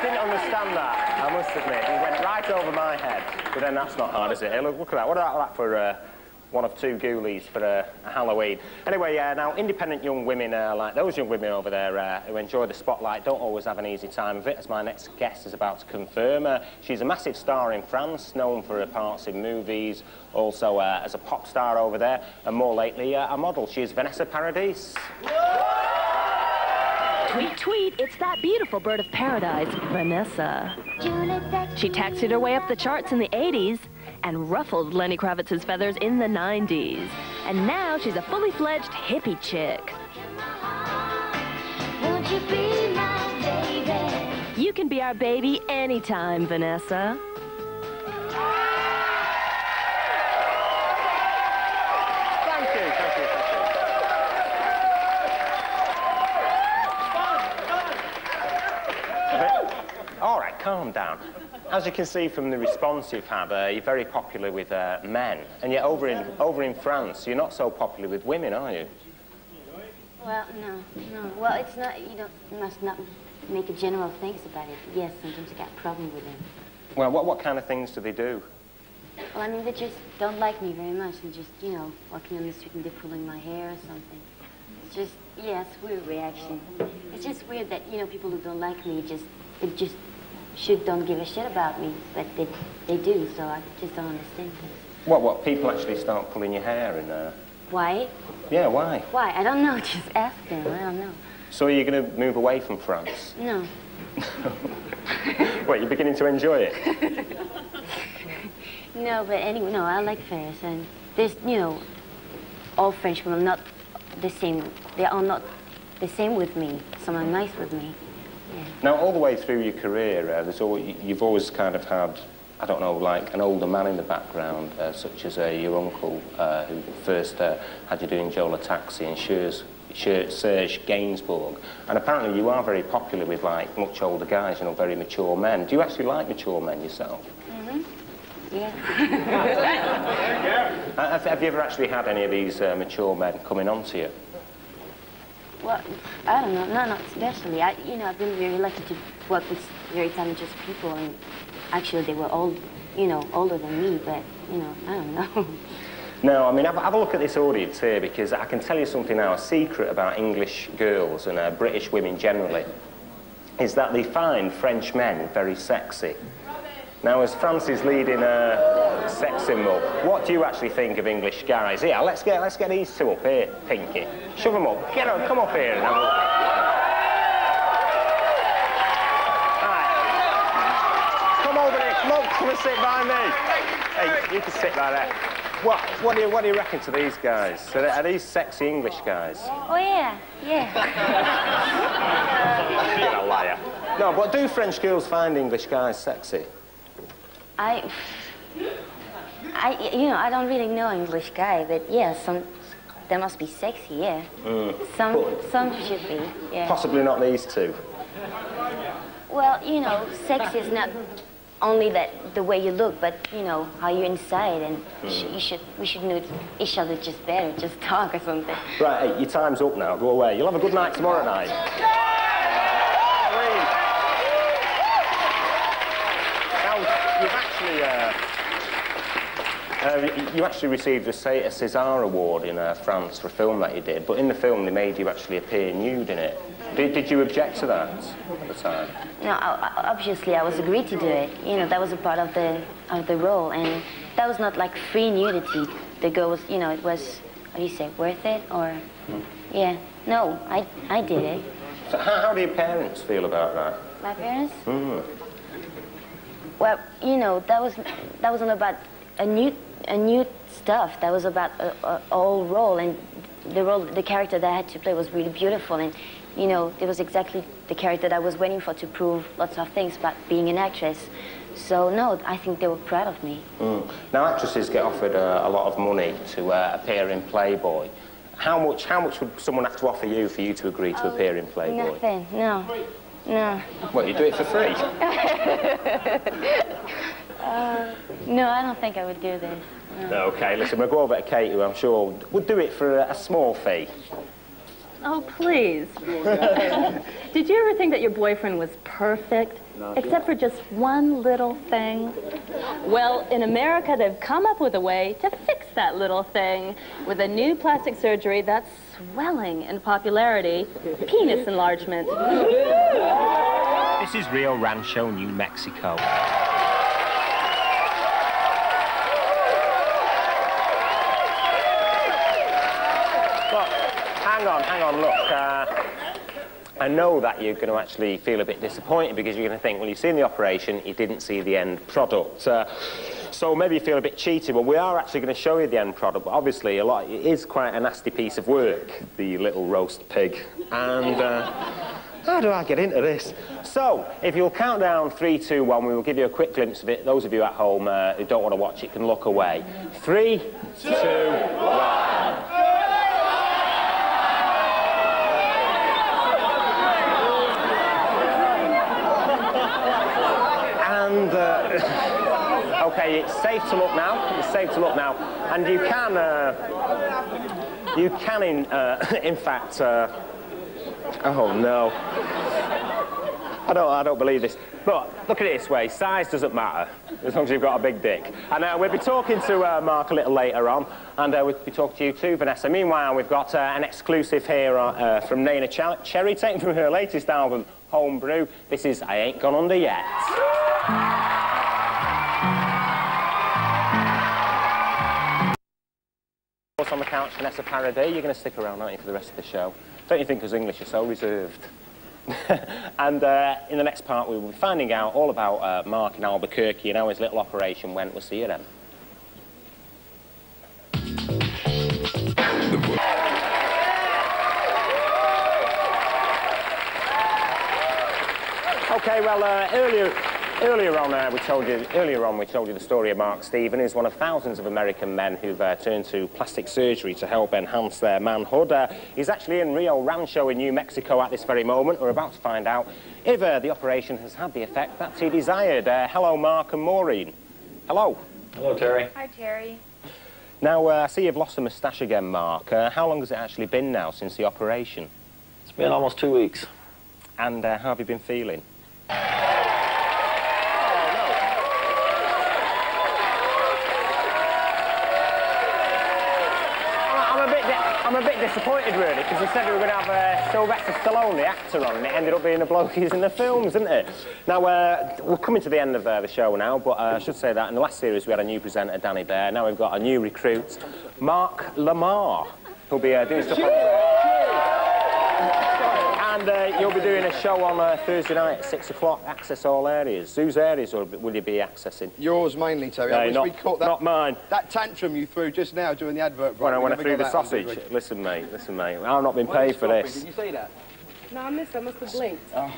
I didn't understand that, I must admit. It went right over my head. But then that's not hard, is it? Hey, look at that. What about that for one of two ghoulies for Halloween? Anyway, now, independent young women like those young women over there who enjoy the spotlight don't always have an easy time of it, as my next guest is about to confirm. She's a massive star in France, known for her parts in movies, also as a pop star over there, and more lately, a model. She is Vanessa Paradis. Tweet, tweet, it's that beautiful bird of paradise, Vanessa. She taxied her way up the charts in the 80s and ruffled Lenny Kravitz's feathers in the 90s. And now she's a fully-fledged hippie chick. Won't you be my baby? You can be our baby anytime, Vanessa. Calm down. As you can see from the response you've had, you're very popular with men, and yet over in France, you're not so popular with women, are you? Well, no. Well, it's not. You must not make a general things about it. Yes, sometimes I got problems with them. Well, what kind of things do they do? Well, I mean, they just don't like me very much, and just walking on the street and they're pulling my hair or something. It's just it's weird reaction. It's just weird that people who don't like me just don't give a shit about me, but they do, so I just don't understand this. What, people actually start pulling your hair in there? Why? Yeah, why? Why? I don't know, just ask them, I don't know. So are you going to move away from France? No. Wait, you're beginning to enjoy it? No, but anyway, no, I like France, and there's, all French women are not the same, they are not the same with me, some are nice with me. Yeah. Now, all the way through your career, you've always kind of had, I don't know, like an older man in the background, such as your uncle, who first had you doing Joe le Taxi and Serge Gainsbourg. And apparently you are very popular with, like, much older guys, very mature men. Do you actually like mature men yourself? Mm-hmm. Yeah. Have you ever actually had any of these mature men coming on to you? Well, I don't know, not especially. I've been very lucky to work with very talented people, and actually they were old, older than me, but, I don't know. No, I mean, have a look at this audience here, because I can tell you something now, a secret about English girls and British women generally, is that they find French men very sexy. Now, as France is leading a sex symbol, what do you actually think of English guys? Yeah, let's get these two up here, Pinky. Shove them up. Get on, come up here and have a look. Right. Come over here, come and sit by me. Hey, you can sit by there. What do you reckon to these guys? Are these sexy English guys? Oh, yeah. You're a liar. No, but do French girls find English guys sexy? I don't really know English guy, but yeah, they must be sexy, yeah. Some should be, yeah. Possibly not these two. Well, sex is not only that the way you look, but how you're inside, and we should know each other just better, just talk or something. Right, hey, your time's up now. Go away. You'll have a good night tomorrow night. You actually received a César award in France for a film that you did, but in the film they made you actually appear nude in it. Did you object to that at the time? No, obviously I was agreed to do it. That was a part of the role, and that was not like free nudity. The girl was, it was, what do you say, worth it or? Yeah, no, I did it. So how do your parents feel about that? My parents? Well, that wasn't about a new stuff. That was about an old role, and the character that I had to play was really beautiful, and it was exactly the character that I was waiting for to prove lots of things about being an actress. So no, I think they were proud of me. Now actresses get offered a lot of money to appear in Playboy. How much would someone have to offer you for you to agree to appear in Playboy? Nothing. No. What, you do it for free? No, I don't think I would do this. No. OK, listen, we'll go over to Kate, who I'm sure would do it for a small fee. Oh, please. Did you ever think that your boyfriend was perfect? No, except for just one little thing? Well, in America, they've come up with a way to fix that little thing with a new plastic surgery that's swelling in popularity, penis enlargement. This is Rio Rancho, New Mexico. Hang on, look, I know that you're going to actually feel a bit disappointed because you're going to think, well, you've seen the operation, you didn't see the end product. So maybe you feel a bit cheated, but we are actually going to show you the end product. But obviously, it is quite a nasty piece of work, the little roast pig. And how do I get into this? So, if you'll count down 3, 2, 1, we will give you a quick glimpse of it. Those of you at home who don't want to watch it can look away. 3, 2, 1. Okay, it's safe to look now. It's safe to look now, and you can, in fact, oh no, I don't believe this. But look at it this way: size doesn't matter as long as you've got a big dick. And we'll be talking to Mark a little later on, and we'll be talking to you too, Vanessa. Meanwhile, we've got an exclusive here from Nana Cherry, taken from her latest album, Home Brew. This is I Ain't Gone Under Yet. On the couch, Vanessa Paradis. You're going to stick around, aren't you, for the rest of the show? Don't you think, because English are so reserved? And in the next part, we will be finding out all about Mark in Albuquerque and how his little operation went. We'll see you then. Okay, well, Earlier on, we told you the story of Mark Stephen, who's one of thousands of American men who've turned to plastic surgery to help enhance their manhood. He's actually in Rio Rancho in New Mexico at this very moment. We're about to find out if the operation has had the effect that he desired. Hello, Mark and Maureen. Hello. Hello, Terry. Hi, Terry. Now, I see you've lost the moustache again, Mark. How long has it actually been now since the operation? It's been almost 2 weeks. And how have you been feeling? I'm a bit disappointed, really, because we said we were going to have Sylvester Stallone, the actor, on, and it ended up being the bloke who's in the films, isn't it? Now, we're coming to the end of the show now, but I should say that in the last series we had a new presenter, Danny Bear. Now we've got a new recruit, Mark Lamar, who'll be doing stuff on... And you'll be doing a show on Thursday night at 6 o'clock. Access all areas. Whose areas will you be accessing? Yours mainly, Terry. No, not mine. That tantrum you threw just now during the advert. When I threw the sausage. Listen, mate. I've not been paid for this. Did you see that? No, I missed it. I must have blinked. Oh.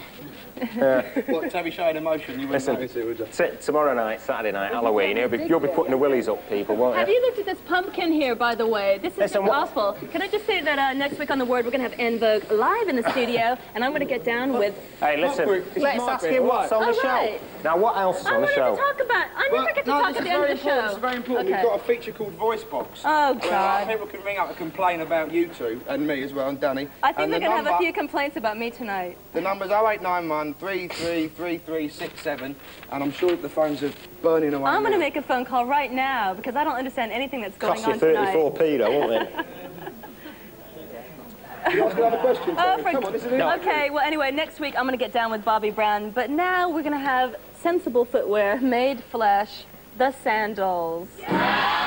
What, Terry showing emotion? You wouldn't notice it, would you? Tomorrow night, Saturday night, Halloween, you'll be putting the willies up, people, won't you? Have you looked at this pumpkin here, by the way? This is awful. Can I just say that next week on The Word, we're going to have En Vogue live in the studio, and I'm going to get down with... Hey, listen, let's ask you what's on the show. Now, what else is on the show? I wanted to talk about... I never get to talk at the end of the show. It's very important. We've got a feature called Voice Box. Oh, God. People can ring up and complain about you two, and me as well, and Danny. I think they're going to have a few complaints about me tonight. The number's 0891 333367, and I'm sure that the phones are burning away. I'm going to make a phone call right now because I don't understand anything that's going on tonight. Cost you 34p, though, won't it? You ask another question. Come on, this is okay. Well, anyway, next week I'm going to get down with Bobby Brown, but now we're going to have sensible footwear made flesh, the sandals. Yeah!